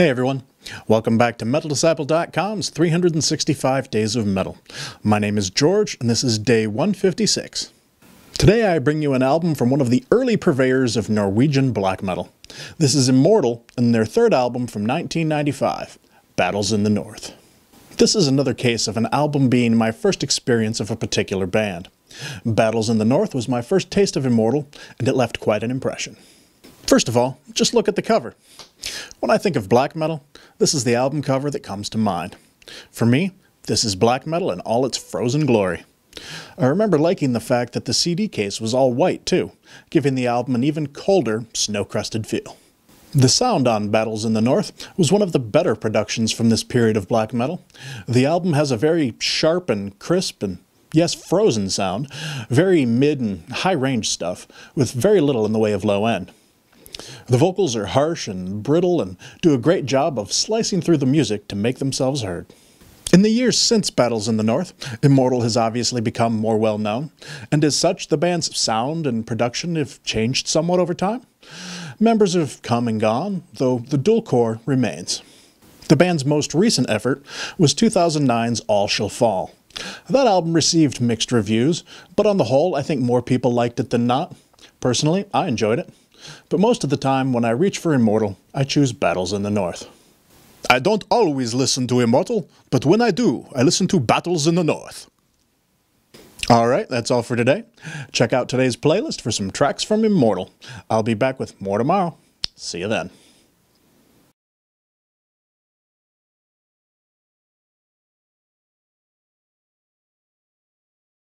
Hey everyone, welcome back to MetalDisciple.com's 365 Days of Metal. My name is George and this is day 156. Today I bring you an album from one of the early purveyors of Norwegian black metal. This is Immortal and their third album from 1995, Battles in the North. This is another case of an album being my first experience of a particular band. Battles in the North was my first taste of Immortal and it left quite an impression. First of all, just look at the cover. When I think of black metal, this is the album cover that comes to mind. For me, this is black metal in all its frozen glory. I remember liking the fact that the CD case was all white too, giving the album an even colder, snow-crusted feel. The sound on Battles in the North was one of the better productions from this period of black metal. The album has a very sharp and crisp and, yes, frozen sound, very mid and high-range stuff, with very little in the way of low end. The vocals are harsh and brittle and do a great job of slicing through the music to make themselves heard. In the years since Battles in the North, Immortal has obviously become more well known, and as such the band's sound and production have changed somewhat over time. Members have come and gone, though the dual core remains. The band's most recent effort was 2009's All Shall Fall. That album received mixed reviews, but on the whole I think more people liked it than not. Personally, I enjoyed it. But most of the time, when I reach for Immortal, I choose Battles in the North. I don't always listen to Immortal, but when I do, I listen to Battles in the North. Alright, that's all for today. Check out today's playlist for some tracks from Immortal. I'll be back with more tomorrow. See you then.